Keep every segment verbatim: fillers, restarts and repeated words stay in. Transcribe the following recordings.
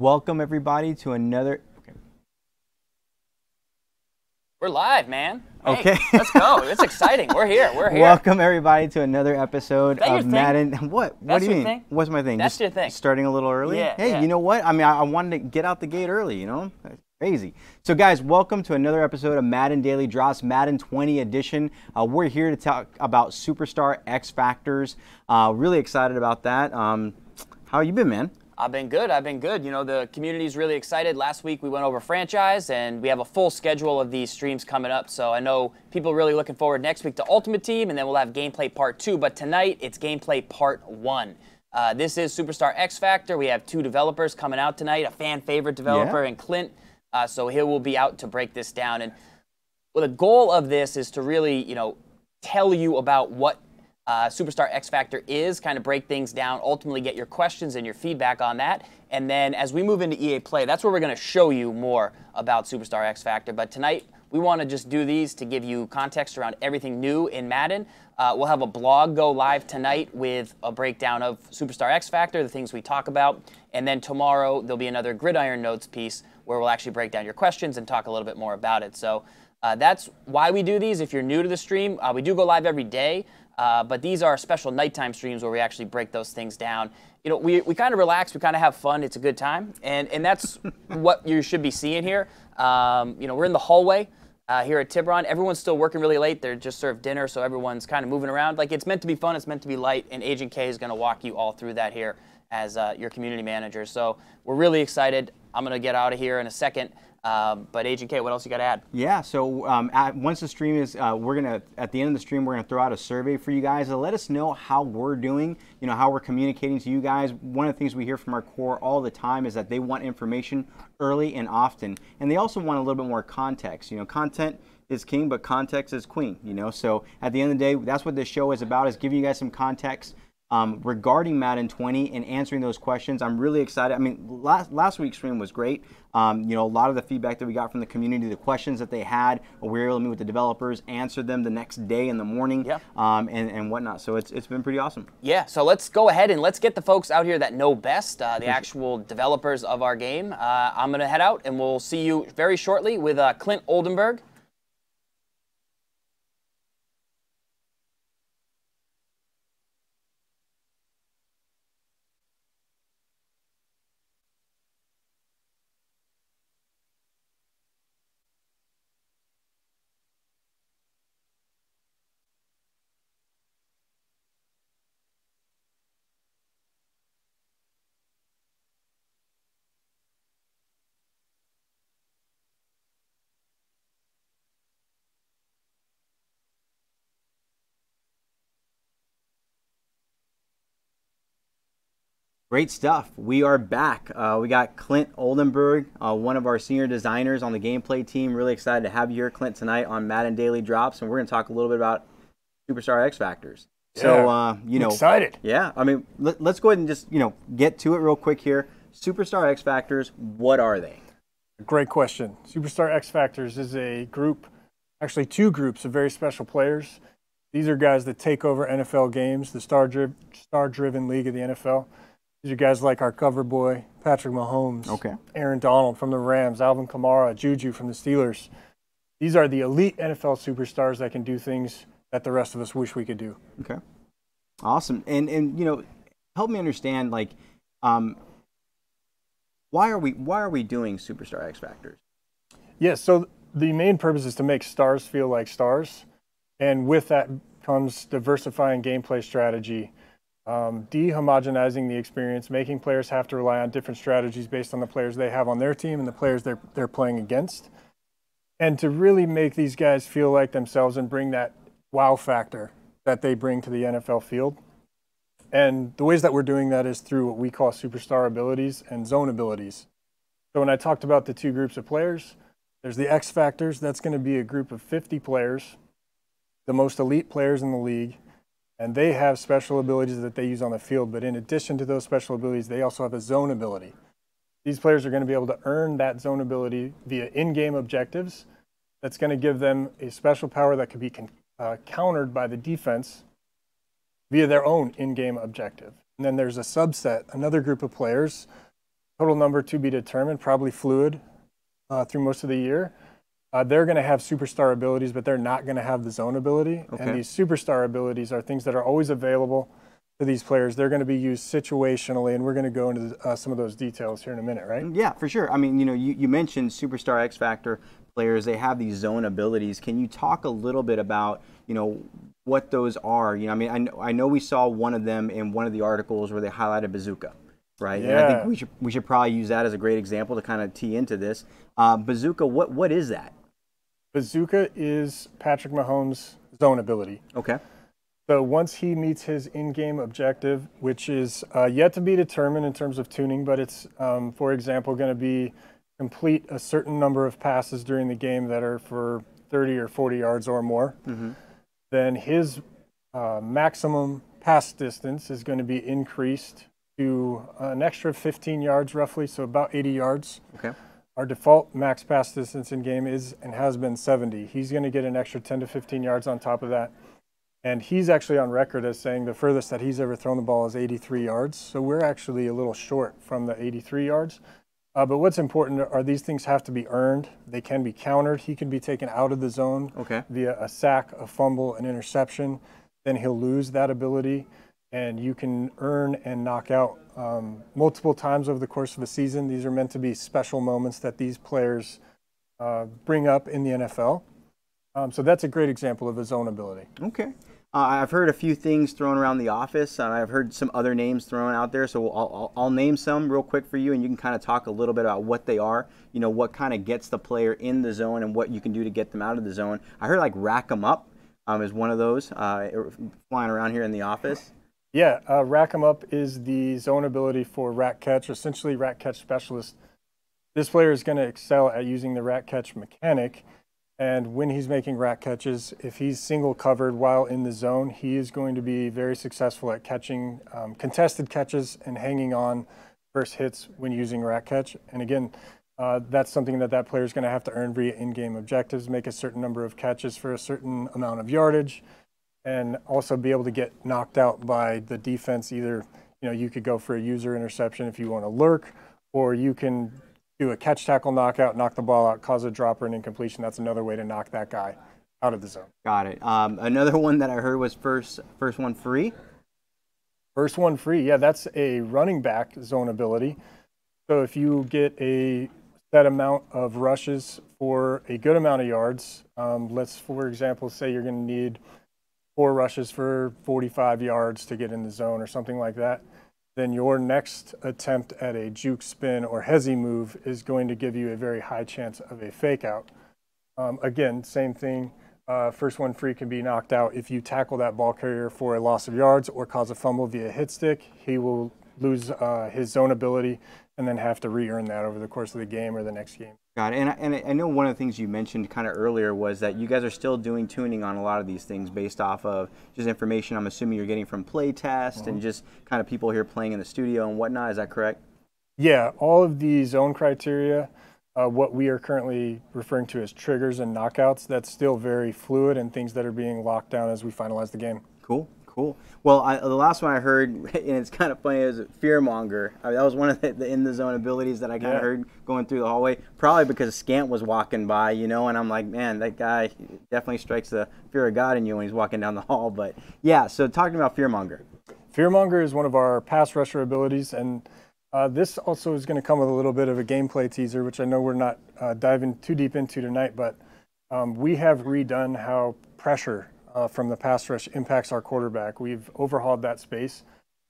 Welcome everybody to another. Okay. We're live, man. Okay, hey, let's go. It's exciting. We're here. We're here. Welcome everybody to another episode of Madden. What? What That's do you your mean? Thing? What's my thing? That's Just your thing. Starting a little early. Yeah, hey, yeah. You know what? I mean, I, I wanted to get out the gate early. You know, that's crazy. So guys, welcome to another episode of Madden Daily Drops, Madden twenty edition. Uh, we're here to talk about Superstar X-Factors. Uh, really excited about that. Um, how you been, man? I've been good. I've been good. You know, the community's really excited. Last week we went over Franchise, and we have a full schedule of these streams coming up. So I know people are really looking forward next week to Ultimate Team, and then we'll have Gameplay Part two. But tonight, it's Gameplay Part one. Uh, this is Superstar X-Factor. We have two developers coming out tonight, a fan-favorite developer and yeah. Clint. Uh, so he will be out to break this down. And well, the goal of this is to really, you know, tell you about what Uh, Superstar X-Factor is, kind of break things down, ultimately get your questions and your feedback on that. And then as we move into E A Play, that's where we're going to show you more about Superstar X-Factor. But tonight, we want to just do these to give you context around everything new in Madden. Uh, we'll have a blog go live tonight with a breakdown of Superstar X-Factor, the things we talk about. And then tomorrow, there'll be another Gridiron Notes piece where we'll actually break down your questions and talk a little bit more about it. So uh, that's why we do these. If you're new to the stream, uh, we do go live every day. Uh, but these are special nighttime streams where we actually break those things down. You know, we, we kind of relax, we kind of have fun, it's a good time. And, and that's what you should be seeing here. Um, you know, we're in the hallway uh, here at Tiburon. Everyone's still working really late. They're just served dinner, so everyone's kind of moving around. Like, it's meant to be fun, it's meant to be light, and Agent K is going to walk you all through that here as uh, your community manager. So we're really excited. I'm going to get out of here in a second. Um, but Agent K, what else you got to add? Yeah, so um, at, once the stream is, uh, we're gonna at the end of the stream, we're gonna throw out a survey for you guys to let us know how we're doing. You know, how we're communicating to you guys. One of the things we hear from our core all the time is that they want information early and often, and they also want a little bit more context. You know, content is king, but context is queen. You know, so at the end of the day, that's what this show is about: is giving you guys some context. Um, regarding Madden twenty and answering those questions. I'm really excited. I mean, last, last week's stream was great. Um, you know, a lot of the feedback that we got from the community, the questions that they had, we were able to meet with the developers, answer them the next day in the morning, yeah. um, and, and whatnot. So it's, it's been pretty awesome. Yeah, so let's go ahead and let's get the folks out here that know best, uh, the actual developers of our game. Uh, I'm going to head out, and we'll see you very shortly with uh, Clint Oldenburg. Great stuff. We are back. Uh, we got Clint Oldenburg, uh, one of our senior designers on the gameplay team. Really excited to have you here, Clint, tonight on Madden Daily Drops, and we're going to talk a little bit about Superstar X-Factors. Yeah, so, uh, you know, I'm excited. Yeah, I mean, let, let's go ahead and just, you know, get to it real quick here. Superstar X-Factors, what are they? Great question. Superstar X-Factors is a group, actually two groups of very special players. These are guys that take over N F L games, the star-driven star-driven league of the N F L. These are guys like our cover boy, Patrick Mahomes, okay. Aaron Donald from the Rams, Alvin Kamara, Juju from the Steelers. These are the elite N F L superstars that can do things that the rest of us wish we could do. Okay. Awesome. And, and you know, help me understand, like, um, why, are we, why are we doing Superstar X-Factors? Yeah, so the main purpose is to make stars feel like stars. And with that comes diversifying gameplay strategy. Um, de-homogenizing the experience, making players have to rely on different strategies based on the players they have on their team and the players they're, they're playing against. And to really make these guys feel like themselves and bring that wow factor that they bring to the N F L field. And the ways that we're doing that is through what we call superstar abilities and zone abilities. So when I talked about the two groups of players, there's the X Factors. That's going to be a group of fifty players, the most elite players in the league. And they have special abilities that they use on the field, but in addition to those special abilities, they also have a zone ability. These players are going to be able to earn that zone ability via in-game objectives. That's going to give them a special power that can be uh, countered by the defense via their own in-game objective. And then there's a subset, another group of players total number to be determined, probably fluid uh, through most of the year. Uh, they're going to have superstar abilities, but they're not going to have the zone ability. Okay. And these superstar abilities are things that are always available to these players. They're going to be used situationally, and we're going to go into uh, some of those details here in a minute, right? Yeah, for sure. I mean, you know, you, you mentioned Superstar X-Factor players. They have these zone abilities. Can you talk a little bit about, you know, what those are? You know, I mean, I know, I know we saw one of them in one of the articles where they highlighted Bazooka. Right, yeah. And I think we should we should probably use that as a great example to kind of tee into this. Uh, Bazooka, what what is that? Bazooka is Patrick Mahomes' zone ability. Okay. So once he meets his in-game objective, which is uh, yet to be determined in terms of tuning, but it's, um, for example, going to be complete a certain number of passes during the game that are for thirty or forty yards or more. Mm-hmm. Then his uh, maximum pass distance is going to be increased to an extra fifteen yards roughly, so about eighty yards. Okay. Our default max pass distance in game is and has been seventy. He's going to get an extra ten to fifteen yards on top of that. And he's actually on record as saying the furthest that he's ever thrown the ball is eighty-three yards. So we're actually a little short from the eighty-three yards. Uh, but what's important are these things have to be earned. They can be countered. He can be taken out of the zone okay. via a sack, a fumble, an interception. Then he'll lose that ability. And you can earn and knock out um, multiple times over the course of a season. These are meant to be special moments that these players uh, bring up in the N F L. Um, so that's a great example of his own ability. Okay. Uh, I've heard a few things thrown around the office, and I've heard some other names thrown out there. So I'll, I'll, I'll name some real quick for you, and you can kind of talk a little bit about what they are, you know, what kind of gets the player in the zone and what you can do to get them out of the zone. I heard like Rack'em Up um, is one of those uh, flying around here in the office. Yeah, uh, Rack'em Up is the zone ability for rack catch, essentially rack catch specialist. This player is going to excel at using the rack catch mechanic, and when he's making rack catches, if he's single covered while in the zone, he is going to be very successful at catching um, contested catches and hanging on first hits when using rack catch. And again, uh, that's something that that player is going to have to earn via in-game objectives, make a certain number of catches for a certain amount of yardage, and also be able to get knocked out by the defense. Either, you know, you could go for a user interception if you want to lurk, or you can do a catch tackle knockout, knock the ball out, cause a drop or an incompletion. That's another way to knock that guy out of the zone. Got it. Um, another one that I heard was first, first one free. First one free, yeah, that's a running back zone ability. So if you get a set amount of rushes for a good amount of yards, um, let's, for example, say you're going to need four rushes for forty-five yards to get in the zone or something like that, then your next attempt at a juke spin or hezzy move is going to give you a very high chance of a fake out. Um, again, same thing, uh, first one free can be knocked out if you tackle that ball carrier for a loss of yards or cause a fumble via hit stick. He will lose uh, his zone ability and then have to re-earn that over the course of the game or the next game. Got it. And I, and I know one of the things you mentioned kind of earlier was that you guys are still doing tuning on a lot of these things based off of just information I'm assuming you're getting from play test mm-hmm. and just kind of people here playing in the studio and whatnot. Is that correct? Yeah. All of the zone criteria, uh, what we are currently referring to as triggers and knockouts, that's still very fluid and things that are being locked down as we finalize the game. Cool. Cool. Well, I, the last one I heard, and it's kind of funny, is Fearmonger. I mean, that was one of the, the in-the-zone abilities that I kind yeah. of heard going through the hallway, probably because Scant was walking by, you know, and I'm like, man, that guy definitely strikes the fear of God in you when he's walking down the hall. But, yeah, so talking about Fearmonger. Fearmonger is one of our pass rusher abilities, and uh, this also is going to come with a little bit of a gameplay teaser, which I know we're not uh, diving too deep into tonight, but um, we have redone how pressure Uh, from the pass rush impacts our quarterback. We've overhauled that space,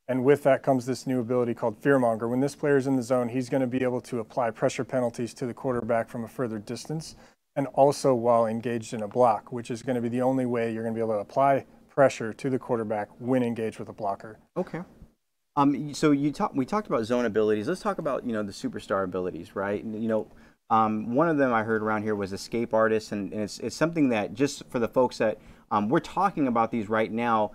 and with that comes this new ability called Fearmonger. When this player is in the zone, he's going to be able to apply pressure penalties to the quarterback from a further distance, and also while engaged in a block, which is going to be the only way you're going to be able to apply pressure to the quarterback when engaged with a blocker. Okay. Um, so you talk, we talked about zone abilities. Let's talk about, you know, the superstar abilities, right? You know, um, one of them I heard around here was Escape Artist, and, and it's, it's something that just for the folks that Um, we're talking about these right now.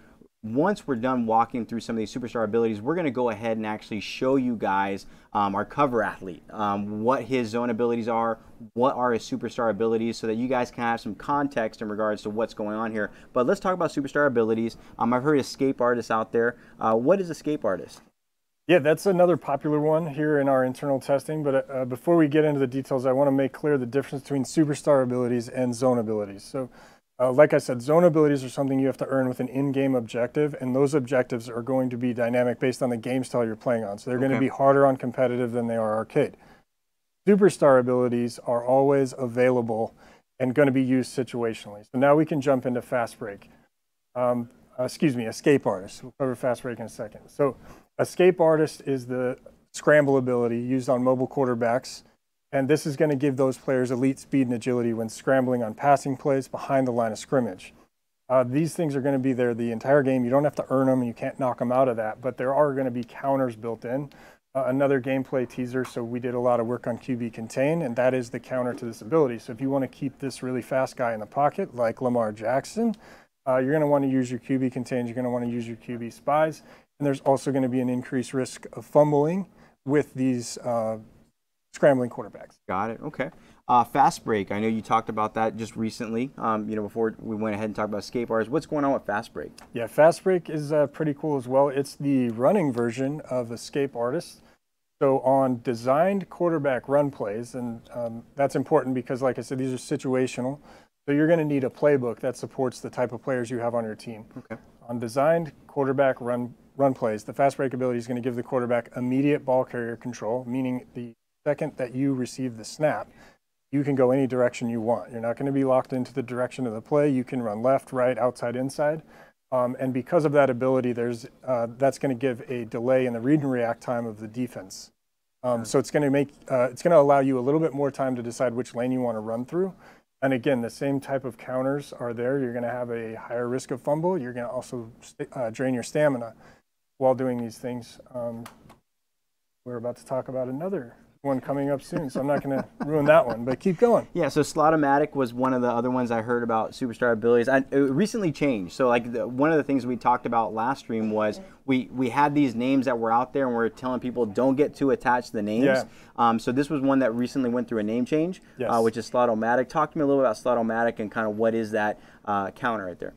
Once we're done walking through some of these superstar abilities, we're going to go ahead and actually show you guys um, our cover athlete, um, what his zone abilities are, what are his superstar abilities, so that you guys can have some context in regards to what's going on here. But let's talk about superstar abilities. Um, I've heard Escape Artist out there. Uh, what is Escape Artist? Yeah, that's another popular one here in our internal testing, but uh, before we get into the details, I want to make clear the difference between superstar abilities and zone abilities. So, uh, like I said, zone abilities are something you have to earn with an in-game objective, and those objectives are going to be dynamic based on the game style you're playing on. So they're okay. going to be harder on competitive than they are arcade. Superstar abilities are always available and going to be used situationally. So now we can jump into Fast Break. Um, uh, excuse me, Escape Artist. We'll cover Fast Break in a second. So. Escape Artist is the scramble ability used on mobile quarterbacks, and this is going to give those players elite speed and agility when scrambling on passing plays behind the line of scrimmage. Uh, these things are going to be there the entire game. You don't have to earn them, and you can't knock them out of that, but there are going to be counters built in. Uh, another gameplay teaser, so we did a lot of work on Q B Contain, and that is the counter to this ability. So if you want to keep this really fast guy in the pocket, like Lamar Jackson, uh, you're going to want to use your Q B Contain, you're going to want to use your Q B Spies. And there's also going to be an increased risk of fumbling with these uh, scrambling quarterbacks. Got it. Okay. Uh, Fast Break. I know you talked about that just recently. Um, you know, before we went ahead and talked about Escape Artist. What's going on with Fast Break? Yeah, Fast Break is uh, pretty cool as well. It's the running version of Escape Artist. So on designed quarterback run plays, and um, that's important because, like I said, these are situational. So you're going to need a playbook that supports the type of players you have on your team. Okay. On designed quarterback run. Run plays, the fast break ability is going to give the quarterback immediate ball carrier control, meaning the second that you receive the snap, you can go any direction you want. You're not going to be locked into the direction of the play. You can run left, right, outside, inside. Um, and because of that ability, there's uh, that's going to give a delay in the read and react time of the defense. Um, so it's going to make uh, it's going to allow you a little bit more time to decide which lane you want to run through. And again, the same type of counters are there. You're going to have a higher risk of fumble. You're going to also uh, drain your stamina while doing these things. Um, we're about to talk about another one coming up soon, so I'm not going to ruin that one, but keep going. Yeah, so Slot-O-Matic was one of the other ones I heard about superstar abilities. I, it recently changed, so like the, one of the things we talked about last stream was we, we had these names that were out there, and we were telling people don't get too attached to the names. Yeah. Um, so this was one that recently went through a name change, yes. uh, which is Slot-O-Matic. Talk to me a little about Slot-O-Matic and kind of what is that uh, counter right there.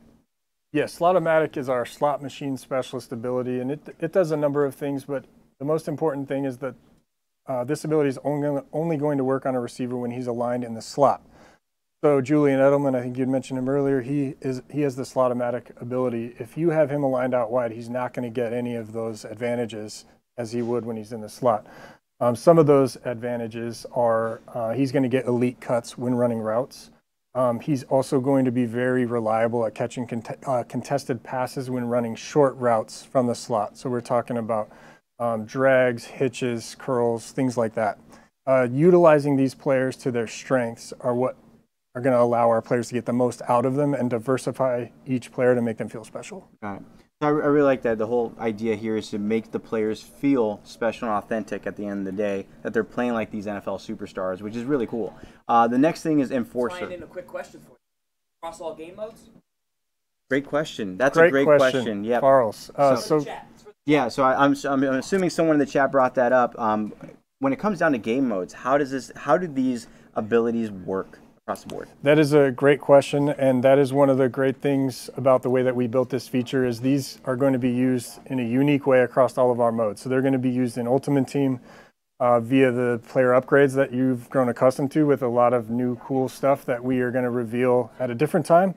Yes, yeah, Slot-O-Matic is our slot machine specialist ability, and it, it does a number of things, but the most important thing is that uh, this ability is only, only going to work on a receiver when he's aligned in the slot. So Julian Edelman, I think you'd mentioned him earlier, he, is, he has the Slot-O-Matic ability. If you have him aligned out wide, he's not going to get any of those advantages as he would when he's in the slot. Um, some of those advantages are uh, he's going to get elite cuts when running routes. Um, he's also going to be very reliable at catching cont uh, contested passes when running short routes from the slot. So we're talking about um, drags, hitches, curls, things like that. Uh, utilizing these players to their strengths are what are going to allow our players to get the most out of them and diversify each player to make them feel special. Got it. I, I really like that. The whole idea here is to make the players feel special and authentic at the end of the day, that they're playing like these N F L superstars, which is really cool. Uh, the next thing is Enforcer. I'll slide in a quick question for you. Across all game modes? Great question. That's great a great question. question. Yep. Farles. Uh, so, so, yeah, so I, I'm, I'm assuming someone in the chat brought that up. Um, when it comes down to game modes, how does this? How do these abilities work? The board? That is a great question, and that is one of the great things about the way that we built this feature is these are going to be used in a unique way across all of our modes. So they're going to be used in Ultimate Team uh, via the player upgrades that you've grown accustomed to, with a lot of new cool stuff that we are going to reveal at a different time.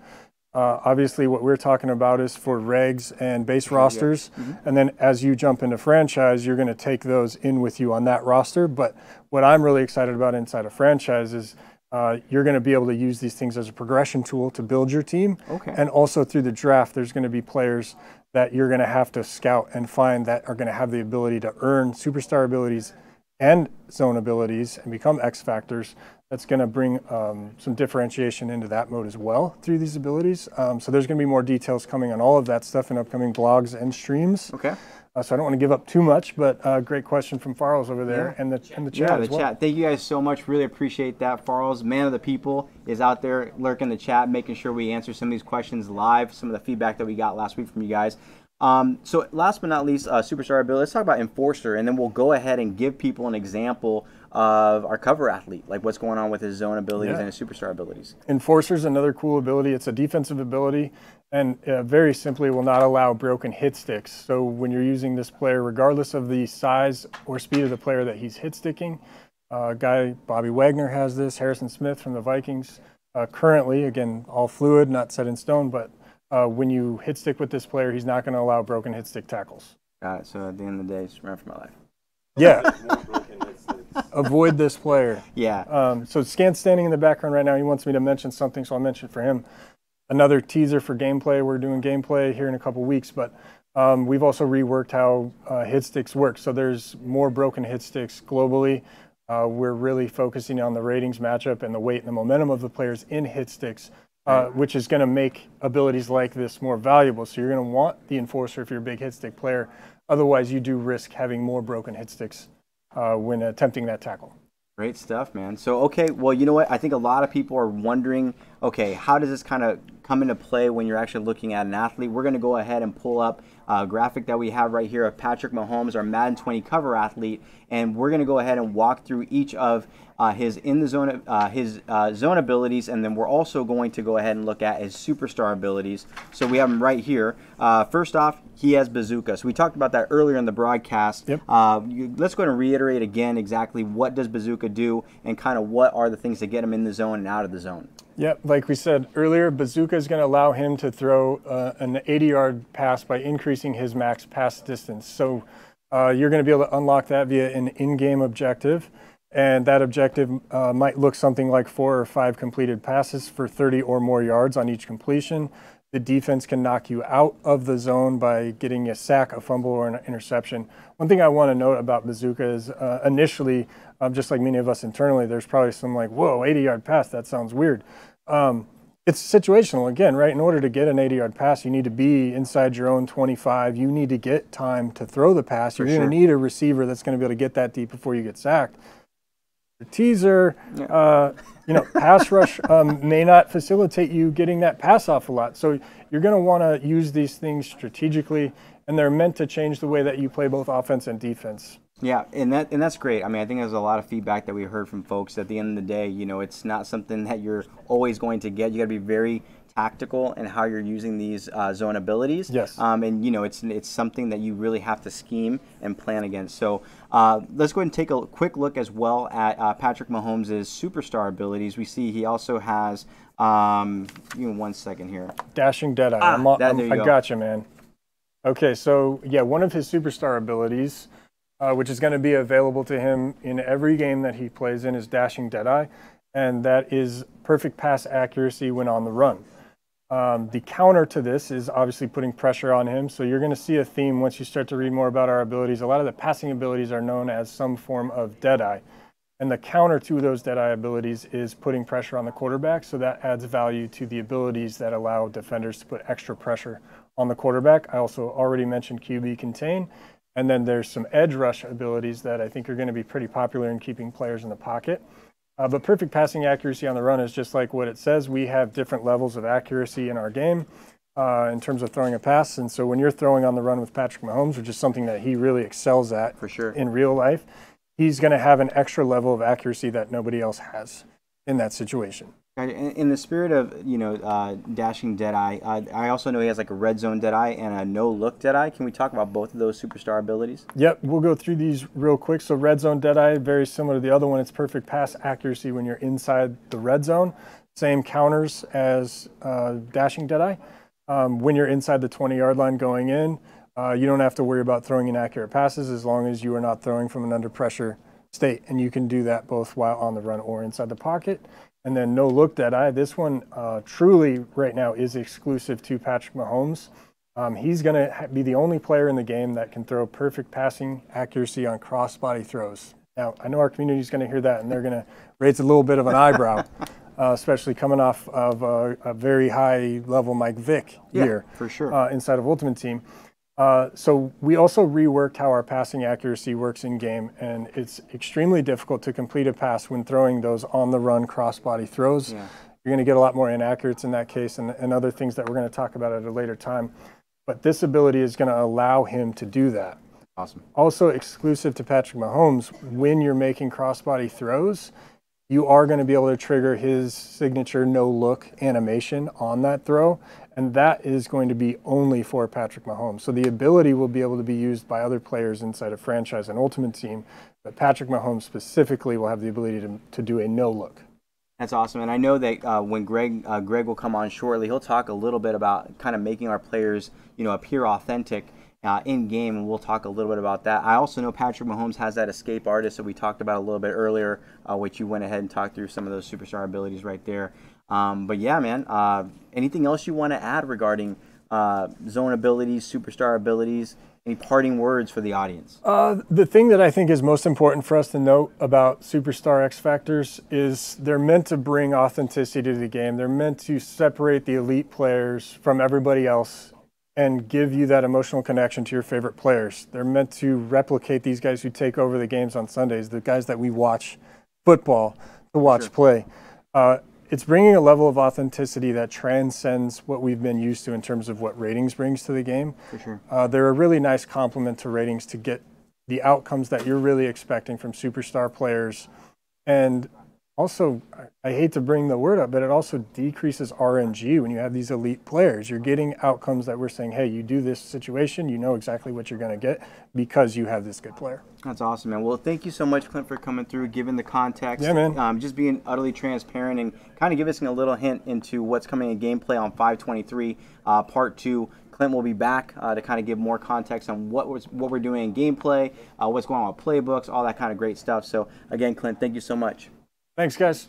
Uh, obviously what we're talking about is for regs and base yeah, rosters, yeah. Mm-hmm. And then as you jump into Franchise, you're going to take those in with you on that roster. But what I'm really excited about inside of Franchise is Uh, you're going to be able to use these things as a progression tool to build your team. Okay. And also through the draft, there's going to be players that you're going to have to scout and find that are going to have the ability to earn superstar abilities and zone abilities and become X-Factors. That's going to bring um, some differentiation into that mode as well through these abilities. Um, so there's going to be more details coming on all of that stuff in upcoming blogs and streams. Okay. Uh, so I don't want to give up too much, but uh, great question from Farles over there, yeah. and the and the chat. Yeah, the as well. chat. Thank you guys so much. Really appreciate that. Farles, man of the people, is out there lurking the chat, making sure we answer some of these questions live. Some of the feedback that we got last week from you guys. Um, so last but not least, uh, Superstar Bill, let's talk about Enforcer, and then we'll go ahead and give people an example of our cover athlete, like what's going on with his zone abilities yeah. and his superstar abilities. Enforcer's another cool ability. It's a defensive ability, and uh, very simply will not allow broken hit sticks. So when you're using this player, regardless of the size or speed of the player that he's hit sticking, uh, guy Bobby Wagner has this, Harrison Smith from the Vikings, uh, currently, again, all fluid, not set in stone, but uh, when you hit stick with this player, he's not going to allow broken hit stick tackles. Got it. So at the end of the day, just run for my life. Yeah. Avoid this player. Yeah. Um, so Scan's standing in the background right now. He wants me to mention something, so I'll mention it for him. Another teaser for gameplay. We're doing gameplay here in a couple weeks, but um, we've also reworked how uh, hit sticks work. So there's more broken hit sticks globally. Uh, we're really focusing on the ratings matchup and the weight and the momentum of the players in hit sticks, uh, which is going to make abilities like this more valuable. So you're going to want the Enforcer if you're a big hit stick player. Otherwise, you do risk having more broken hit sticks Uh, when attempting that tackle. Great stuff, man. So, okay, well, you know what? I think a lot of people are wondering, okay, how does this kind of come into play when you're actually looking at an athlete? We're going to go ahead and pull up a graphic that we have right here of Patrick Mahomes, our Madden twenty cover athlete, and we're going to go ahead and walk through each of uh, his in the zone, uh, his uh, zone abilities, and then we're also going to go ahead and look at his superstar abilities. So we have him right here. Uh, first off, he has Bazooka. So we talked about that earlier in the broadcast. Yep. Uh, you, let's go ahead and reiterate again exactly what does Bazooka do, and kind of what are the things that get him in the zone and out of the zone. Yep, like we said earlier, Bazooka is going to allow him to throw uh, an eighty yard pass by increasing his max pass distance. So uh, you're going to be able to unlock that via an in-game objective, and that objective uh, might look something like four or five completed passes for thirty or more yards on each completion. The defense can knock you out of the zone by getting a sack, a fumble, or an interception. One thing I want to note about Bazooka is uh, initially, um, just like many of us internally, there's probably some like, whoa, eighty yard pass, that sounds weird. Um, it's situational again, right? In order to get an eighty yard pass, you need to be inside your own twenty-five. You need to get time to throw the pass. You're going to need a receiver that's going to be able to get that deep before you get sacked. The teaser, yeah. uh, you know, pass rush um, may not facilitate you getting that pass off a lot. So you're going to want to use these things strategically, and they're meant to change the way that you play both offense and defense. Yeah, and that and that's great. I mean, I think there's a lot of feedback that we heard from folks. At the end of the day, you know, it's not something that you're always going to get. You got to be very tactical in how you're using these uh, zone abilities. Yes. Um, and, you know, it's it's something that you really have to scheme and plan against. So uh, let's go ahead and take a quick look as well at uh, Patrick Mahomes' superstar abilities. We see he also has, um, give me one second here. Dashing Dead Eye. Ah, I'm, that, I'm, there you I go. Gotcha, man. Okay, so, yeah, one of his superstar abilities, Uh, which is going to be available to him in every game that he plays in, is Dashing Dead Eye, and that is perfect pass accuracy when on the run. Um, the counter to this is obviously putting pressure on him, so you're going to see a theme once you start to read more about our abilities. A lot of the passing abilities are known as some form of dead eye, and the counter to those dead eye abilities is putting pressure on the quarterback, so that adds value to the abilities that allow defenders to put extra pressure on the quarterback. I also already mentioned Q B contain. And then there's some edge rush abilities that I think are going to be pretty popular in keeping players in the pocket. Uh, but perfect passing accuracy on the run is just like what it says. We have different levels of accuracy in our game uh, in terms of throwing a pass. And so when you're throwing on the run with Patrick Mahomes, which is something that he really excels at for sure in real life, he's going to have an extra level of accuracy that nobody else has in that situation. In the spirit of, you know, uh, Dashing Dead Eye, uh, I also know he has like a Red Zone Dead Eye and a No Look Dead Eye. Can we talk about both of those superstar abilities? Yep, we'll go through these real quick. So Red Zone Dead Eye, very similar to the other one. It's perfect pass accuracy when you're inside the red zone. Same counters as uh, Dashing Dead Eye. Um, when you're inside the twenty yard line going in, uh, you don't have to worry about throwing inaccurate passes as long as you are not throwing from an under pressure state. And you can do that both while on the run or inside the pocket. And then No Look Dead Eye. This one uh, truly right now is exclusive to Patrick Mahomes. Um, he's going to be the only player in the game that can throw perfect passing accuracy on cross-body throws. Now, I know our community is going to hear that, and they're going to raise a little bit of an eyebrow, uh, especially coming off of a, a very high-level Mike Vick yeah, year for sure. uh, inside of Ultimate Team. Uh, so we also reworked how our passing accuracy works in game, and it's extremely difficult to complete a pass when throwing those on-the-run cross-body throws. Yeah. You're going to get a lot more inaccurates in that case, and, and other things that we're going to talk about at a later time. But this ability is going to allow him to do that. Awesome. Also exclusive to Patrick Mahomes, when you're making crossbody throws, you are going to be able to trigger his signature no look animation on that throw. And that is going to be only for Patrick Mahomes. So the ability will be able to be used by other players inside of Franchise and Ultimate Team, but Patrick Mahomes specifically will have the ability to, to do a no look. That's awesome. And I know that uh, when Greg uh, Greg will come on shortly, he'll talk a little bit about kind of making our players, you know, appear authentic Uh, in game, and we'll talk a little bit about that. I also know Patrick Mahomes has that Escape Artist that we talked about a little bit earlier, uh, which you went ahead and talked through some of those superstar abilities right there. Um, but yeah, man, uh, anything else you want to add regarding uh, zone abilities, superstar abilities? Any parting words for the audience? Uh, the thing that I think is most important for us to note about Superstar X-Factors is they're meant to bring authenticity to the game. They're meant to separate the elite players from everybody else and give you that emotional connection to your favorite players. They're meant to replicate these guys who take over the games on Sundays, the guys that we watch football to watch sure. play. Uh, it's bringing a level of authenticity that transcends what we've been used to in terms of what ratings brings to the game. For sure. Uh, they're a really nice complement to ratings to get the outcomes that you're really expecting from superstar players. And also, I hate to bring the word up, but it also decreases R N G when you have these elite players. You're getting outcomes that we're saying, hey, you do this situation, you know exactly what you're going to get because you have this good player. That's awesome, man. Well, thank you so much, Clint, for coming through, giving the context. Yeah, man. Um, just being utterly transparent and kind of giving us a little hint into what's coming in gameplay on five twenty-three, uh, part two. Clint will be back uh, to kind of give more context on what was, what we're doing in gameplay, uh, what's going on with playbooks, all that kind of great stuff. So, again, Clint, thank you so much. Thanks, guys.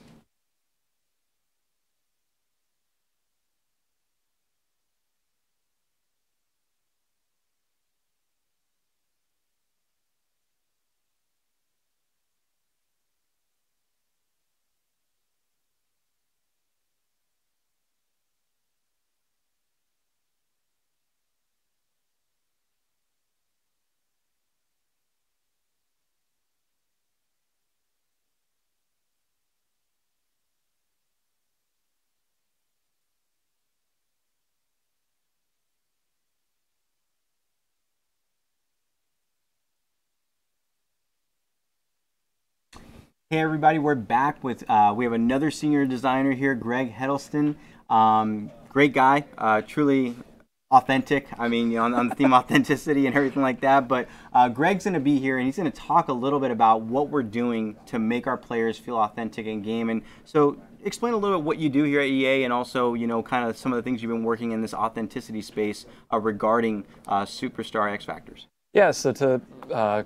Hey everybody, we're back with, uh, we have another senior designer here, Greg Heddleston. Um, great guy, uh, truly authentic, I mean, you know, on, on the theme authenticity and everything like that, but uh, Greg's gonna be here and he's gonna talk a little bit about what we're doing to make our players feel authentic in game. And so explain a little bit what you do here at E A and also, you know, kind of some of the things you've been working in this authenticity space uh, regarding uh, Superstar X-Factors. Yeah, so to, uh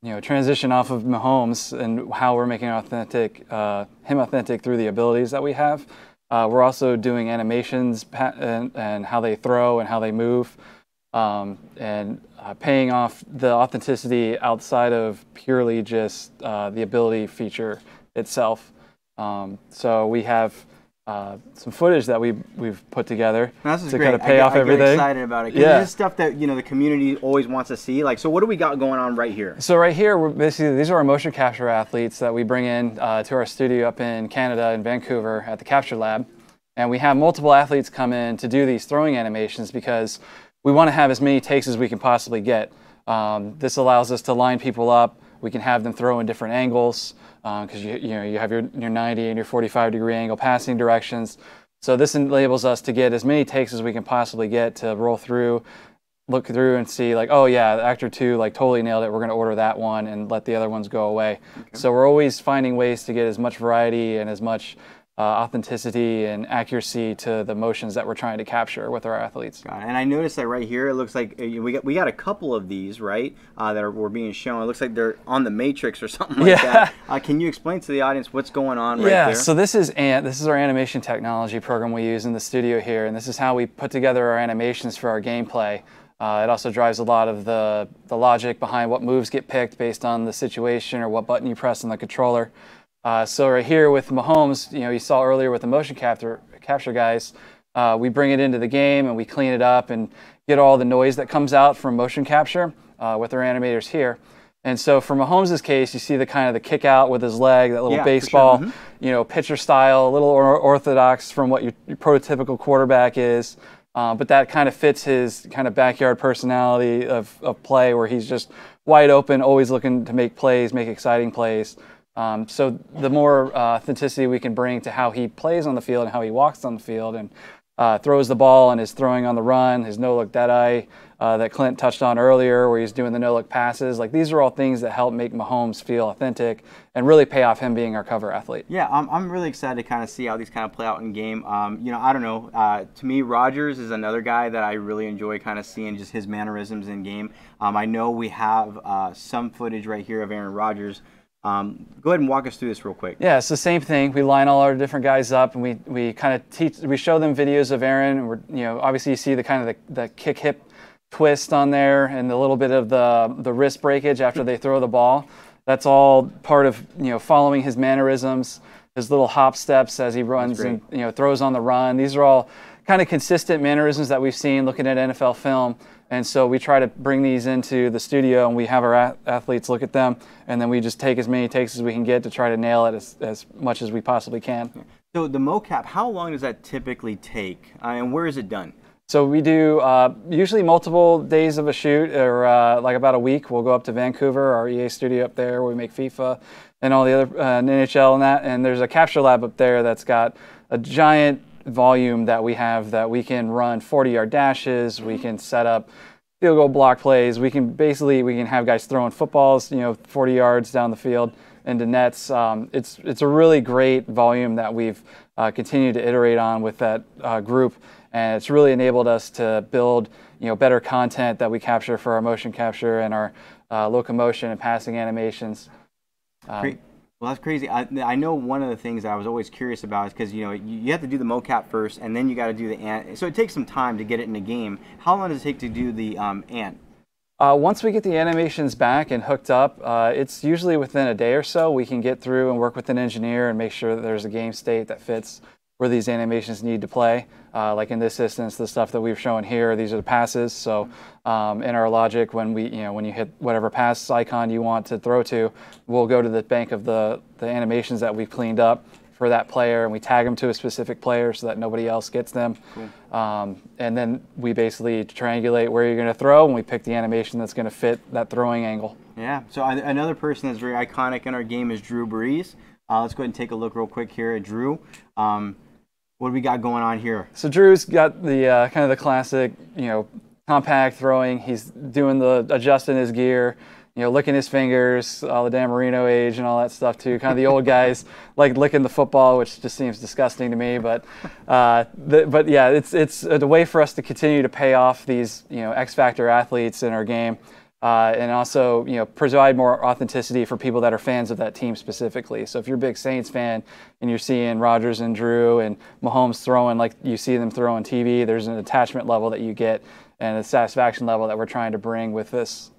you know, transition off of Mahomes and how we're making authentic uh, him authentic through the abilities that we have. Uh, we're also doing animations and, and how they throw and how they move, um, and uh, paying off the authenticity outside of purely just uh, the ability feature itself. Um, so we have Uh, some footage that we we've put together now, this is to great. kind of pay I get, off I everything. I'm excited about it. Yeah, this is stuff that you know the community always wants to see. Like, so what do we got going on right here? So right here, we're basically these are our motion capture athletes that we bring in uh, to our studio up in Canada in Vancouver at the Capture Lab, and we have multiple athletes come in to do these throwing animations because we want to have as many takes as we can possibly get. Um, this allows us to line people up. We can have them throw in different angles because um, you, you know you have your, your ninety and your forty-five degree angle passing directions. So this enables us to get as many takes as we can possibly get to roll through, look through and see like, oh yeah, actor two like totally nailed it. We're going to order that one and let the other ones go away. Okay. So we're always finding ways to get as much variety and as much Uh, authenticity and accuracy to the motions that we're trying to capture with our athletes. Got it. And I noticed that right here, it looks like we got we got a couple of these, right, uh, that are, were being shown. It looks like they're on the Matrix or something like yeah. that. Uh, can you explain to the audience what's going on yeah. right there? Yeah, so this is, an, this is our animation technology program we use in the studio here, and this is how we put together our animations for our gameplay. Uh, it also drives a lot of the, the logic behind what moves get picked based on the situation or what button you press on the controller. Uh, so right here with Mahomes, you know, you saw earlier with the motion capture, capture guys, uh, we bring it into the game and we clean it up and get all the noise that comes out from motion capture uh, with our animators here. And so for Mahomes' case, you see the kind of the kick out with his leg, that little yeah, baseball, for sure. mm-hmm. you know, pitcher style, a little or orthodox from what your, your prototypical quarterback is. Uh, but that kind of fits his kind of backyard personality of, of play, where he's just wide open, always looking to make plays, make exciting plays. Um, so the more uh, authenticity we can bring to how he plays on the field and how he walks on the field and uh, throws the ball and his throwing on the run, his no look dead eye uh, that Clint touched on earlier, where he's doing the no look passes. Like, these are all things that help make Mahomes feel authentic and really pay off him being our cover athlete. Yeah, I'm, I'm really excited to kind of see how these kind of play out in game. Um, you know, I don't know. Uh, to me, Rodgers is another guy that I really enjoy kind of seeing just his mannerisms in game. Um, I know we have uh, some footage right here of Aaron Rodgers. Um, go ahead and walk us through this real quick. Yeah, it's the same thing. We line all our different guys up, and we, we kind of teach, we show them videos of Aaron, and we're, you know, obviously you see the kind of the, the kick hip twist on there and the little bit of the, the wrist breakage after they throw the ball. That's all part of, you know, following his mannerisms, his little hop steps as he runs and, you know, throws on the run. These are all kind of consistent mannerisms that we've seen looking at N F L film. And so we try to bring these into the studio, and we have our athletes look at them, and then we just take as many takes as we can get to try to nail it as, as much as we possibly can. So the mocap, how long does that typically take, uh, and where is it done? So we do uh, usually multiple days of a shoot, or uh, like about a week. We'll go up to Vancouver, our E A studio up there, where we make FIFA and all the other uh, N H L and that. And there's a Capture Lab up there that's got a giant volume that we have that we can run forty yard dashes, we can set up field goal block plays, we can basically, we can have guys throwing footballs, you know, forty yards down the field into nets. Um, it's, it's a really great volume that we've uh, continued to iterate on with that uh, group, and it's really enabled us to build, you know, better content that we capture for our motion capture and our uh, locomotion and passing animations. Um, Great. Well, that's crazy. I, I know one of the things I was always curious about is because, you know, you, you have to do the mocap first, and then you got to do the ant. So it takes some time to get it in a game. How long does it take to do the um, ant? Uh, once we get the animations back and hooked up, uh, it's usually within a day or so. We can get through and work with an engineer and make sure that there's a game state that fits where these animations need to play. Uh, like in this instance, the stuff that we've shown here, these are the passes. So um, in our logic, when we, you know, when you hit whatever pass icon you want to throw to, we'll go to the bank of the, the animations that we've cleaned up for that player, and we tag them to a specific player so that nobody else gets them. Cool. Um, and then we basically triangulate where you're going to throw, and we pick the animation that's going to fit that throwing angle. Yeah, so I, another person that's very iconic in our game is Drew Brees. Uh, let's go ahead and take a look real quick here at Drew. Um, What do we got going on here? So Drew's got the uh, kind of the classic, you know, compact throwing. He's doing the adjusting his gear, you know, licking his fingers, all the Dan Marino age and all that stuff too. Kind of the old guys like licking the football, which just seems disgusting to me. But, uh, the, but yeah, it's it's a way for us to continue to pay off these, you know, X-Factor athletes in our game. Uh, and also, you know, provide more authenticity for people that are fans of that team specifically. So if you're a big Saints fan and you're seeing Rodgers and Drew and Mahomes throwing like you see them throw on T V, there's an attachment level that you get and a satisfaction level that we're trying to bring with this.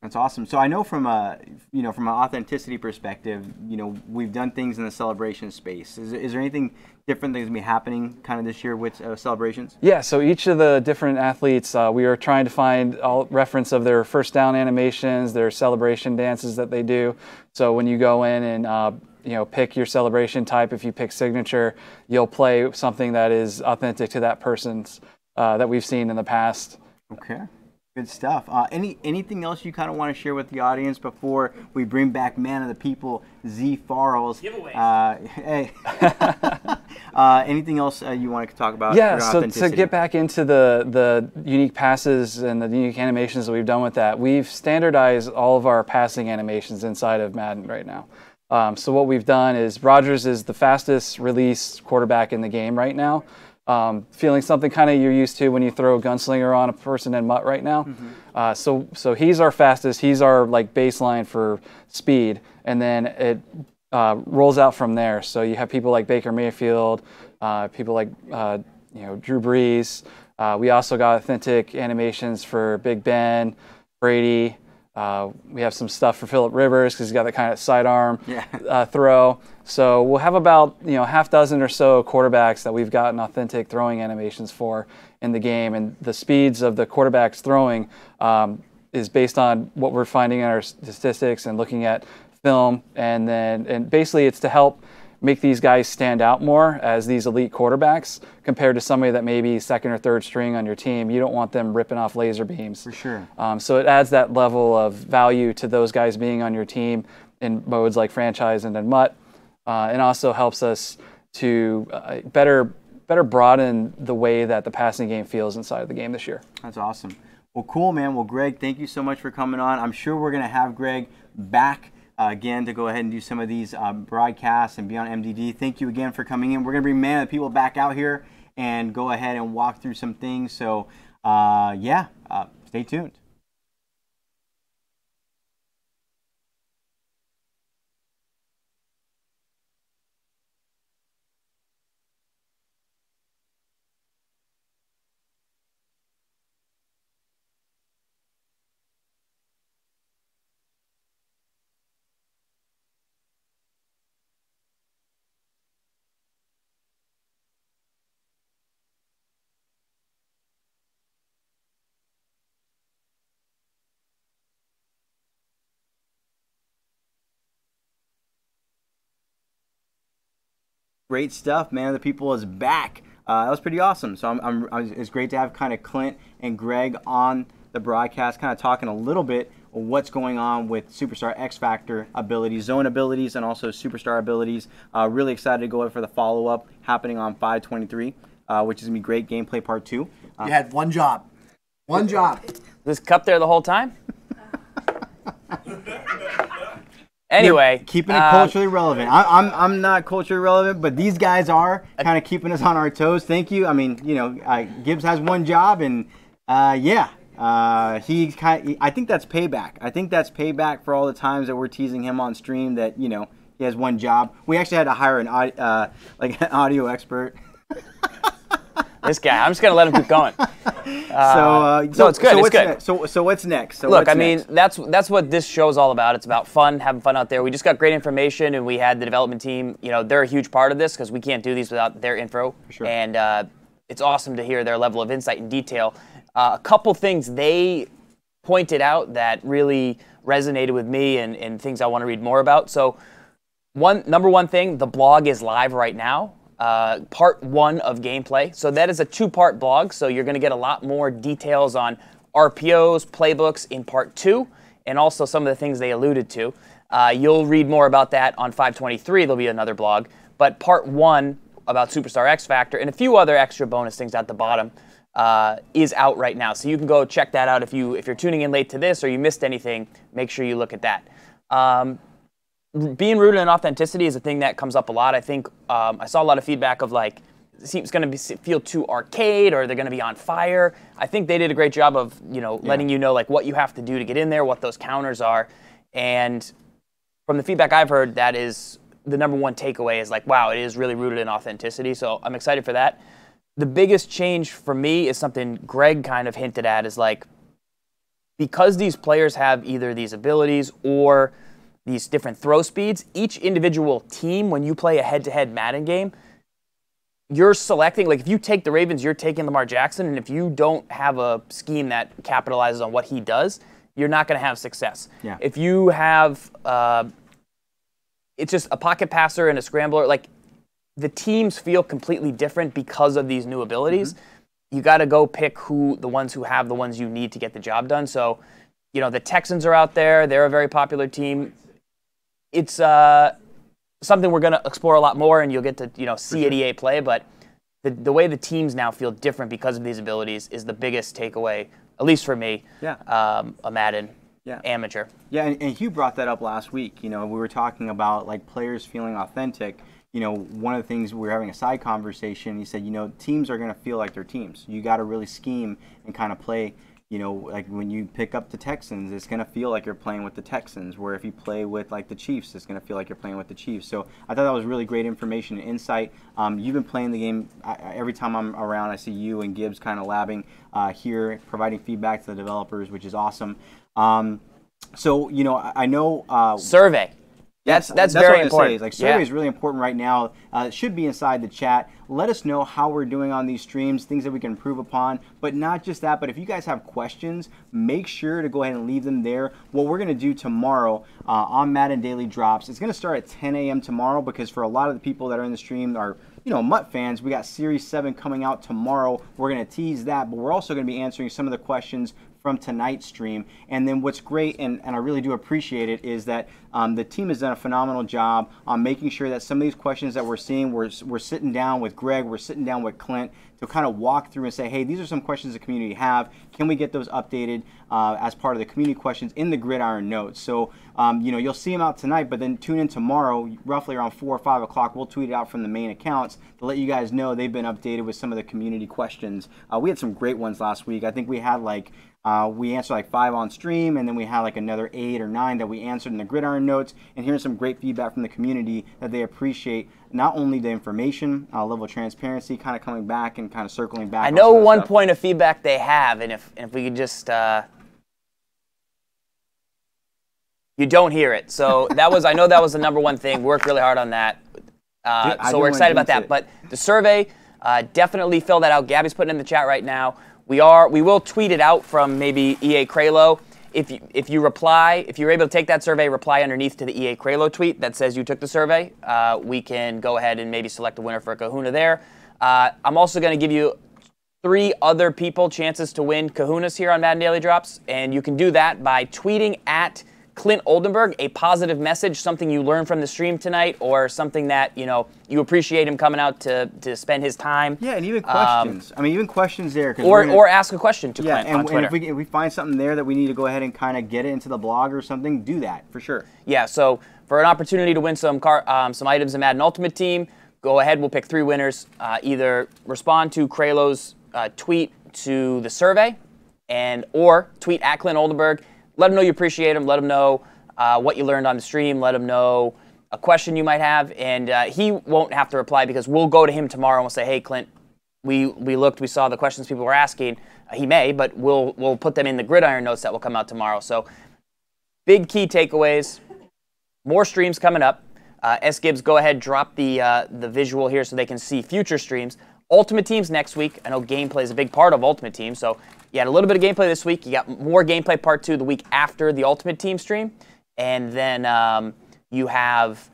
That's awesome. So I know from a, you know, from an authenticity perspective, you know, we've done things in the celebration space. Is, is there anything different that's going to be happening kind of this year with uh, celebrations? Yeah, so each of the different athletes, uh, we are trying to find all reference of their first down animations, their celebration dances that they do. So when you go in and uh, you know, pick your celebration type, if you pick signature, you'll play something that is authentic to that person's uh, that we've seen in the past. Okay. Good stuff. Uh, any anything else you kind of want to share with the audience before we bring back Man of the People, Z Farrell's giveaways? Uh, hey, uh, anything else uh, you want to talk about? Yeah, so to get back into the the unique passes and the unique animations that we've done with that, we've standardized all of our passing animations inside of Madden right now. Um, so what we've done is Rodgers is the fastest release quarterback in the game right now. Um, feeling something kind of you're used to when you throw a gunslinger on a person in Mutt right now. Mm-hmm. uh, so so he's our fastest, he's our like baseline for speed, and then it uh, rolls out from there. So you have people like Baker Mayfield, uh, people like uh, you know, Drew Brees. Uh, we also got authentic animations for Big Ben, Brady. Uh, we have some stuff for Phillip Rivers because he's got that kind of sidearm yeah. uh, throw. So we'll have about, you know, half dozen or so quarterbacks that we've gotten authentic throwing animations for in the game, and the speeds of the quarterbacks throwing um, is based on what we're finding in our statistics and looking at film, and then and basically it's to help make these guys stand out more as these elite quarterbacks compared to somebody that may be second or third string on your team. You don't want them ripping off laser beams. For sure. Um, so it adds that level of value to those guys being on your team in modes like Franchise and then Mutt. Uh, and also helps us to uh, better better broaden the way that the passing game feels inside of the game this year. That's awesome. Well, cool, man. Well, Greg, thank you so much for coming on. I'm sure we're going to have Greg back uh, again to go ahead and do some of these uh, broadcasts and be on M D D. Thank you again for coming in. We're going to bring Man of the People back out here and go ahead and walk through some things. So, uh, yeah, uh, stay tuned. Great stuff. Man of the People is back. Uh, that was pretty awesome. So I'm, I'm, I'm, it's great to have kind of Clint and Greg on the broadcast, kind of talking a little bit of what's going on with Superstar X-Factor abilities, zone abilities, and also Superstar abilities. Uh, really excited to go over for the follow-up happening on five twenty-three, uh, which is going to be great gameplay part two. Uh, you had one job. One job. This cup there the whole time? Anyway, you're keeping it culturally uh, relevant. I, I'm I'm not culturally relevant, but these guys are kind of keeping us on our toes. Thank you. I mean, you know, uh, Gibbs has one job, and uh, yeah, uh, he kind. I think that's payback. I think that's payback for all the times that we're teasing him on stream. That you know he has one job. We actually had to hire an uh, like an audio expert. This guy. I'm just gonna let him keep going. Uh, so, uh, so, so it's good. So it's what's good. Ne so, so what's next? So Look, what's I mean, next? that's that's what this show's all about. It's about fun, having fun out there. We just got great information, and we had the development team. You know, they're a huge part of this because we can't do these without their info. For sure. And uh, it's awesome to hear their level of insight and detail. Uh, a couple things they pointed out that really resonated with me, and, and things I want to read more about. So, one number one thing, the blog is live right now. Uh, part one of gameplay. So that is a two-part blog, so you're going to get a lot more details on R P Os, playbooks in part two, and also some of the things they alluded to. Uh, you'll read more about that on five twenty-three. There'll be another blog. But part one about Superstar X-Factor and a few other extra bonus things at the bottom uh, is out right now. So you can go check that out if, you, if you're tuning in late to this or you missed anything. Make sure you look at that. Um, Being rooted in authenticity is a thing that comes up a lot. I think um, I saw a lot of feedback of like, it seems going to feel too arcade or they're going to be on fire. I think they did a great job of you know letting yeah. you know like what you have to do to get in there, what those counters are, and from the feedback I've heard, that is the number one takeaway is like, wow, it is really rooted in authenticity. So I'm excited for that. The biggest change for me is something Greg kind of hinted at is like, because these players have either these abilities or these different throw speeds, each individual team, when you play a head-to-head Madden game, you're selecting, like if you take the Ravens, you're taking Lamar Jackson, and if you don't have a scheme that capitalizes on what he does, you're not going to have success. Yeah. If you have, uh, it's just a pocket passer and a scrambler, like the teams feel completely different because of these new abilities. Mm-hmm. You got to go pick who the ones who have the ones you need to get the job done. So, you know, the Texans are out there. They're a very popular team. It's uh, something we're going to explore a lot more, and you'll get to you know see at E A Play. But the, the way the teams now feel different because of these abilities is the biggest takeaway, at least for me, yeah. um, a Madden yeah. amateur. Yeah, and, and Hugh brought that up last week. You know, we were talking about like players feeling authentic. You know, one of the things we were having a side conversation. He said, you know, teams are going to feel like they're teams. You got to really scheme and kind of play. You know, like when you pick up the Texans, it's going to feel like you're playing with the Texans, where if you play with, like, the Chiefs, it's going to feel like you're playing with the Chiefs. So I thought that was really great information and insight. Um, you've been playing the game. I, every time I'm around, I see you and Gibbs kind of labbing uh, here, providing feedback to the developers, which is awesome. Um, so, you know, I, I know... Uh, Survey. That's that's, that's very what important. Say, like survey yeah. is really important right now. Uh, it should be inside the chat. Let us know how we're doing on these streams, things that we can improve upon. But not just that, but if you guys have questions, make sure to go ahead and leave them there. What we're going to do tomorrow uh, on Madden Daily Drops, it's going to start at ten A M tomorrow, because for a lot of the people that are in the stream are, you know, Mutt fans, we got Series seven coming out tomorrow. We're going to tease that, but we're also going to be answering some of the questions from tonight's stream. And then what's great, and, and I really do appreciate it, is that um, the team has done a phenomenal job on making sure that some of these questions that we're seeing, we're, we're sitting down with Greg, we're sitting down with Clint to kind of walk through and say, hey, these are some questions the community have. Can we get those updated uh, as part of the community questions in the Gridiron Notes? So, um, you know, you'll see them out tonight, but then tune in tomorrow, roughly around four or five o'clock. We'll tweet it out from the main accounts to let you guys know they've been updated with some of the community questions. Uh, we had some great ones last week. I think we had like, Uh, we answered like five on stream, and then we had like another eight or nine that we answered in the Gridiron Notes, and hearing some great feedback from the community that they appreciate not only the information, uh, level of transparency, kind of coming back and kind of circling back. I know one stuff. point of feedback they have, and if, and if we could just, uh, you don't hear it. So that was, I know that was the number one thing. Worked really hard on that. Uh, Dude, so we're excited about that. It. But the survey, uh, definitely fill that out. Gabby's putting it in the chat right now. We are. We will tweet it out from maybe E A Craylo. If you if you reply, if you're able to take that survey, reply underneath to the E A Craylo tweet that says you took the survey. Uh, we can go ahead and maybe select a winner for a Kahuna there. Uh, I'm also going to give you three other people chances to win Kahunas here on Madden Daily Drops, and you can do that by tweeting at Clint Oldenburg a positive message, something you learned from the stream tonight, or something that, you know, you appreciate him coming out to to spend his time. Yeah, and even questions. Um, I mean, even questions there. Or gonna, or ask a question to yeah, Clint and, on Twitter. And if we, if we find something there that we need to go ahead and kind of get it into the blog or something, do that for sure. Yeah. So for an opportunity to win some car, um, some items in Madden Ultimate Team, go ahead. We'll pick three winners. Uh, either respond to Craylo's uh, tweet to the survey, and or tweet at Clint Oldenburg. Let them know you appreciate them. Let them know uh, what you learned on the stream. Let them know a question you might have. And uh, he won't have to reply, because we'll go to him tomorrow and we'll say, hey, Clint, we, we looked, we saw the questions people were asking. Uh, he may, but we'll, we'll put them in the Gridiron Notes that will come out tomorrow. So big key takeaways. More streams coming up. Uh, S. Gibbs, go ahead, drop the, uh, the visual here so they can see future streams. Ultimate Team's next week. I know gameplay is a big part of Ultimate Team, so you had a little bit of gameplay this week. You got more gameplay part two the week after the Ultimate Team stream. And then um, you have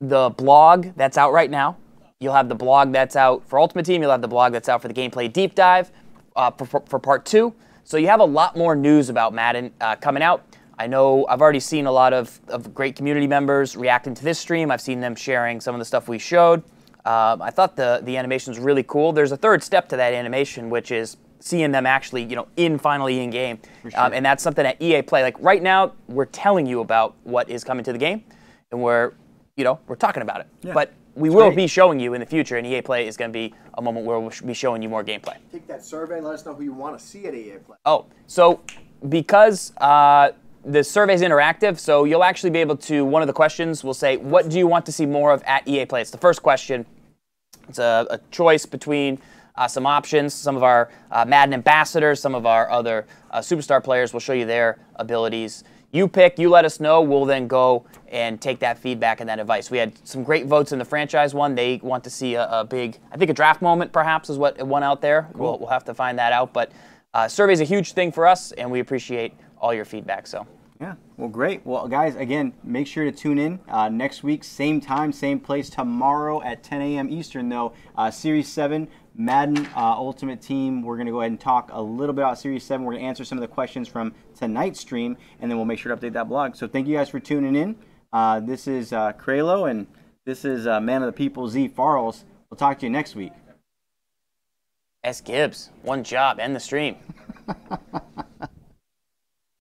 the blog that's out right now. You'll have the blog that's out for Ultimate Team. You'll have the blog that's out for the gameplay deep dive uh, for, for, for part two. So you have a lot more news about Madden uh, coming out. I know I've already seen a lot of, of great community members reacting to this stream. I've seen them sharing some of the stuff we showed. Um, I thought the, the animation was really cool. There's a third step to that animation, which is seeing them actually, you know, in finally in game. Sure. Um, and that's something at E A Play. Like right now, we're telling you about what is coming to the game, and we're, you know, we're talking about it. Yeah. But we it's will great. be showing you in the future, and E A Play is going to be a moment where we'll be showing you more gameplay. Take that survey and let us know who you want to see at E A Play. Oh, so because uh, the survey is interactive, so you'll actually be able to, one of the questions will say, what do you want to see more of at E A Play? It's the first question. It's a, a choice between uh, some options. Some of our uh, Madden ambassadors, some of our other uh, superstar players will show you their abilities. You pick, you let us know, we'll then go and take that feedback and that advice. We had some great votes in the franchise one. They want to see a, a big, I think a draft moment perhaps is what one out there. Cool. We'll, we'll have to find that out, but uh, survey is a huge thing for us, and we appreciate all your feedback, so. Yeah, well, great. Well, guys, again, make sure to tune in uh, next week, same time, same place, tomorrow at ten A M Eastern, though. Uh, Series seven, Madden uh, Ultimate Team. We're going to go ahead and talk a little bit about Series seven. We're going to answer some of the questions from tonight's stream, and then we'll make sure to update that blog. So thank you guys for tuning in. Uh, this is uh, Craylo, and this is uh, Man of the People, Z Farles. We'll talk to you next week. S. Gibbs, one job, end the stream.